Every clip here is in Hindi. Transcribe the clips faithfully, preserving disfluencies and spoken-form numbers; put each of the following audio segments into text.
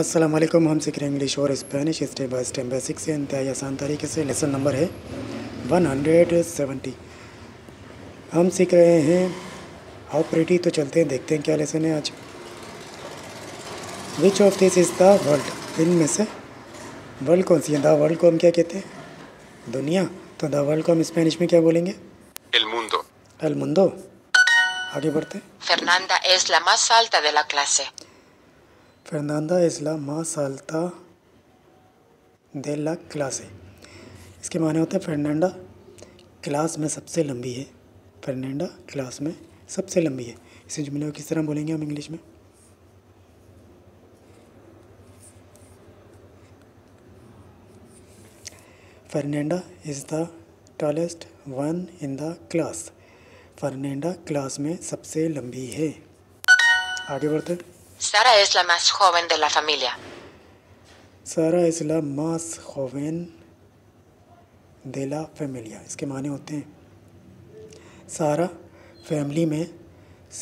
अस्सलाम वालेकुम। हम सीख रहे हैं इंग्लिश और Spanish step by step basic से इंतहाई आसान तरीके से। लेसन नंबर है वन हंड्रेड सेवेंटी। हम सीख रहे हैं हाउ प्रिटी। तो चलते हैं, देखते हैं क्या लेसन है आज। Which of this is the world. इनमें से वर्ल्ड कौन सी है? द वर्ल्ड को हम क्या कहते हैं? दुनिया। तो द वर्ल्ड को हम स्पेनिश में क्या बोलेंगे? एल मुंडो। एल मुंडो। आगे बढ़ते हैं। फर्नांडा एस ला मास अल्टा दे ला क्लासे। फर्नांडा एस ला मास अल्टा दे ला क्लासे। इसके माने होते हैं फर्नांडा क्लास में सबसे लंबी है। फर्नांडा क्लास में सबसे लंबी है। इसे जुमले को किस तरह बोलेंगे हम इंग्लिश में? Fernanda is the tallest one in the class. Fernanda class में सबसे लंबी है। आगे बढ़ते। सारा es la más joven de la familia. सारा es la más joven de la familia. इसके माने होते हैं सारा फैमिली में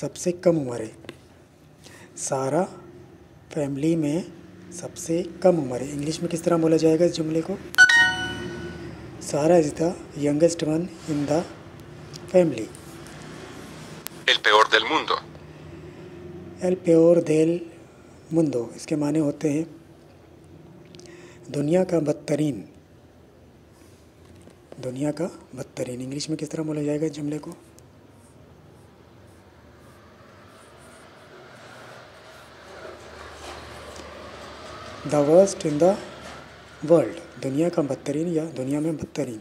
सबसे कम उम्र है। सारा फैमिली में सबसे कम उम्र है। इंग्लिश में किस तरह बोला जाएगा इस जुमले को? Sara is the youngest one in the family. El peor del mundo. El peor del mundo. इसके माने होते हैं दुनिया का बदतरीन। दुनिया का बदतरीन। इंग्लिश में किस तरह बोला जाएगा इस जुमले को? The worst in the world. दुनिया का बदतरीन या दुनिया में बदतरीन।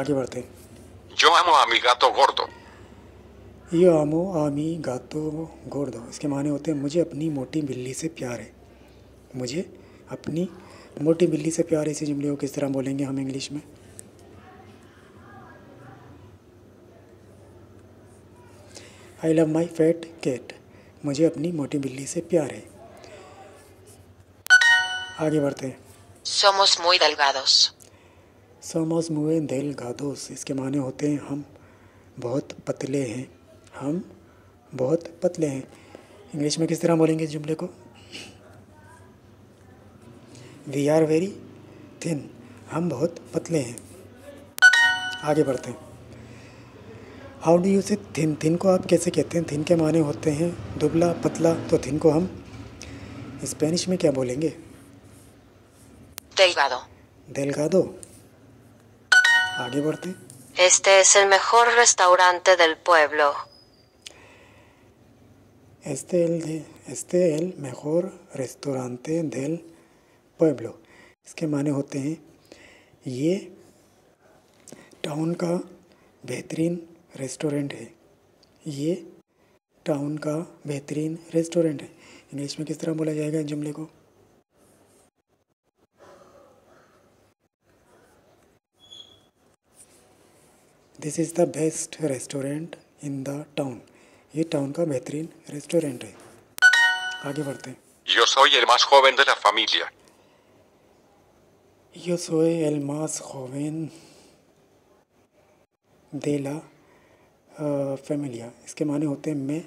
आगे बढ़ते हैं। Yo amo a mi gato gordo. यो आमो आमी गातो गोर दो। इसके माने होते हैं मुझे अपनी मोटी बिल्ली से प्यार है। मुझे अपनी मोटी बिल्ली से प्यार है। इसी जुमले को किस तरह बोलेंगे हम इंग्लिश में? I love my fat cat. मुझे अपनी मोटी बिल्ली से प्यार है। आगे बढ़ते हैं। Somos muy delgados. Somos muy delgados. इसके माने होते हैं हम बहुत पतले हैं। हम बहुत पतले हैं। इंग्लिश में किस तरह बोलेंगे इस जुमले को? We are very thin. हम बहुत पतले हैं। आगे बढ़ते हैं। How do you say thin. Thin को आप कैसे कहते हैं? थिन के माने होते हैं दुबला पतला। तो थिन को हम स्पेनिश में क्या बोलेंगे? डेलगाडो। डेलगाडो। आगे बढ़ते हैं। Este es el mejor restaurante del pueblo. Este el este el mejor restaurante del pueblo. इसके माने होते हैं ये टाउन का बेहतरीन रेस्टोरेंट है। ये टाउन का बेहतरीन रेस्टोरेंट है। इंग्लिश में किस तरह बोला जाएगा इस जुमले को? This is the best restaurant in the town. ये टाउन का बेहतरीन रेस्टोरेंट है। आगे बढ़ते हैं। Yo soy el más joven de la familia. Yo soy el más joven de la uh, familia. इसके माने होते हैं मैं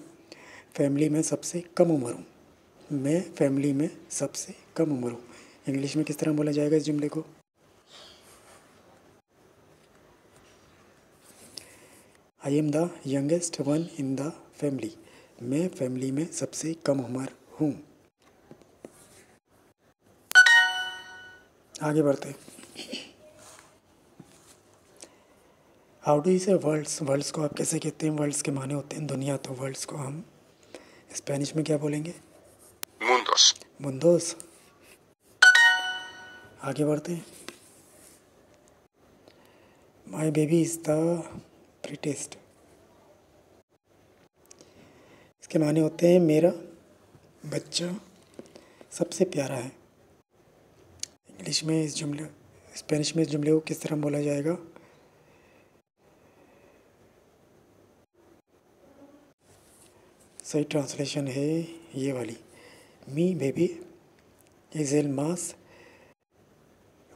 फैमिली में सबसे कम उम्र हूँ। मैं फैमिली में सबसे कम उम्र हूँ। इंग्लिश में किस तरह बोला जाएगा इस जुमले को? I am the youngest one in the family. मैं फैमिली में सबसे कम उम्र हूँ। आगे बढ़ते। How do you say worlds. Worlds को आप कैसे कहते हैं? वर्ल्ड्स के माने होते हैं दुनिया। तो वर्ल्ड्स को हम स्पेनिश में क्या बोलेंगे? मुंडोस। मुंडोस। आगे बढ़ते। My baby is the prettiest. इसके माने होते हैं मेरा बच्चा सबसे प्यारा है। इंग्लिश में इस जुमले स्पेनिश में इस जुमले को किस तरह बोला जाएगा? सही ट्रांसलेशन है ये वाली, मी बेबी इज एल मास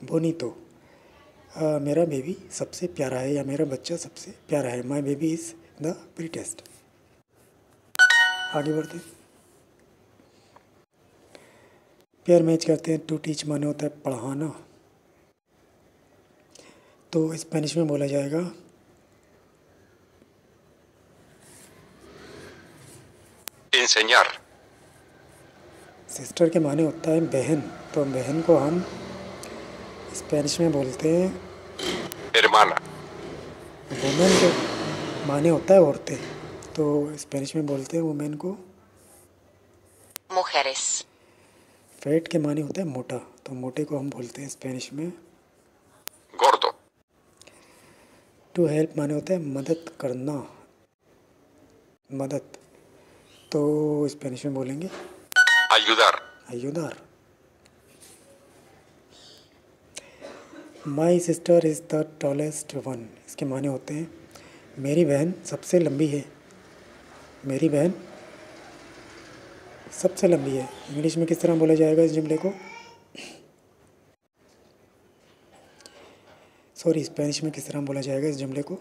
बोनीतो। Uh, मेरा बेबी सबसे प्यारा है या मेरा बच्चा सबसे प्यारा है। My baby is the prettiest. आगे बढ़ते। पेयर मैच करते हैं। टू टीच माने होता है पढ़ाना, तो स्पेनिश में बोला जाएगा इंसेन्यार। सिस्टर के माने होता है बहन, तो बहन को हम स्पेनिश में बोलते हैं hermana। वुमेन के माने होता है औरतें, तो स्पेनिश में बोलते हैं वुमेन को mujeres। फैट के माने होता है मोटा, तो मोटे को हम बोलते हैं स्पेनिश में gordo। टू हेल्प माने होता है मदद करना, मदद, तो स्पेनिश में बोलेंगे ayudar। ayudar। My sister is the tallest one, इसके माने होते हैं मेरी बहन सबसे लंबी है, मेरी बहन सबसे लंबी है। इंग्लिश में किस तरह बोला जाएगा इस जुमले को, सॉरी स्पेनिश में किस तरह बोला जाएगा इस जुमले को?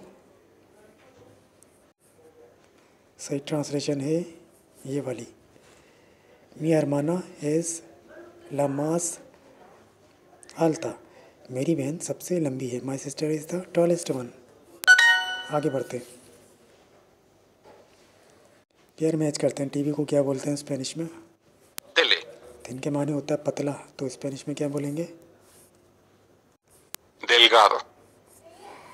सही ट्रांसलेशन है ये वाली, मी हरमाना इज़ ला मास आल्ता। मेरी बहन सबसे लंबी है, my sister is the tallest one. आगे बढ़ते हैं, पेयर मैच करते हैं। टीवी को क्या बोलते हैं स्पेनिश में? टेले। दिन के माने होता है पतला, तो स्पेनिश में क्या बोलेंगे डेलगाडो।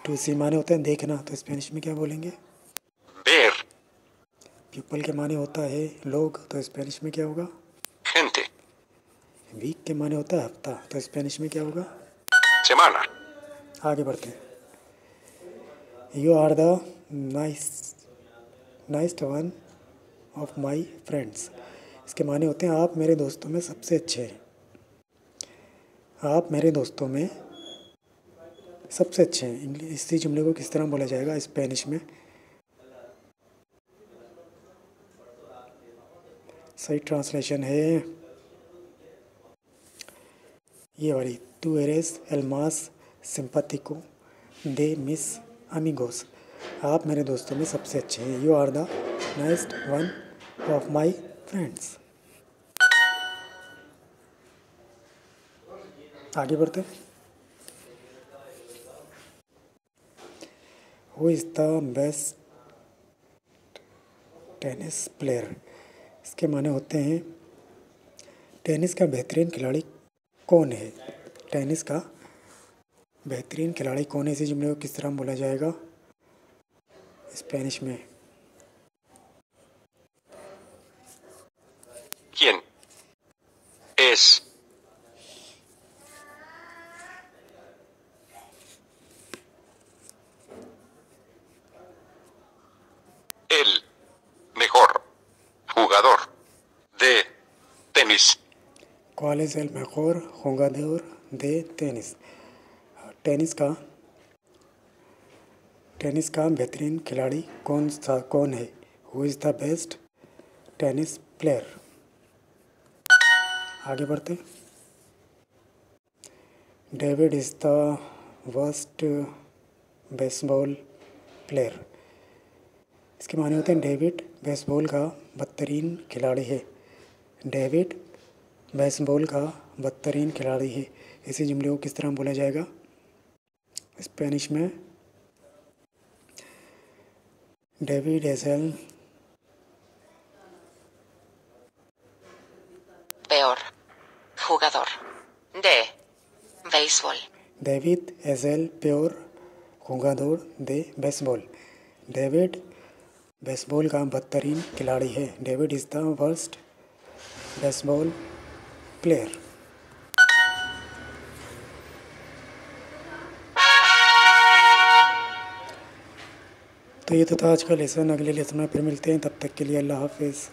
टू सी माने होता है देखना, तो स्पेनिश में क्या बोलेंगे वेर। पीपल के माने होता है लोग, तो स्पेनिश में क्या होगा gente। वीक के माने होता है हफ्ता, तो स्पेनिश में क्या होगा सेमाना। आगे बढ़ते हैं, you are the nice nicest one of my friends, इसके माने होते हैं आप मेरे दोस्तों में सबसे अच्छे हैं, आप मेरे दोस्तों में सबसे अच्छे हैं। इंग्लिश इसी जुमले को किस तरह बोला जाएगा स्पेनिश में? सही ट्रांसलेशन है ये वाली, तू एरेस एलमास सिंपैथिको दे मिस अमीगोस, आप मेरे दोस्तों में सबसे अच्छे हैं। You are the nicest one of my friends. आगे बढ़ते, who is the best tennis player, इसके माने होते हैं टेनिस का बेहतरीन खिलाड़ी कौन है, टेनिस का बेहतरीन खिलाड़ी कौन है। इसी जुमले को किस तरह बोला जाएगा स्पेनिश में? ¿Quién es el mejor jugador de tenis? ¿Cuál es el mejor jugador de tenis? Tennis का टेनिस का बेहतरीन खिलाड़ी कौन सा कौन है? Who is the best tennis player. आगे बढ़ते, David is the worst baseball player, इसके माने होते हैं डेविड बेसबॉल का बदतरीन खिलाड़ी है, डेविड बेसबॉल का बदतरीन खिलाड़ी है। इसी जुमले को किस तरह बोला जाएगा स्पेनिश में? डेविड इज़ एल पेयर जुगाडोर दे बेसबॉल, डेविड इज़ एल पेयर जुगाडोर दे बेसबॉल, डेविड बेसबॉल का बदतरीन खिलाड़ी है, David is the worst baseball player. तो ये तो था आज का लेसन, अगले लेसन में फिर मिलते हैं, तब तक के लिए अल्लाह हाफिज़।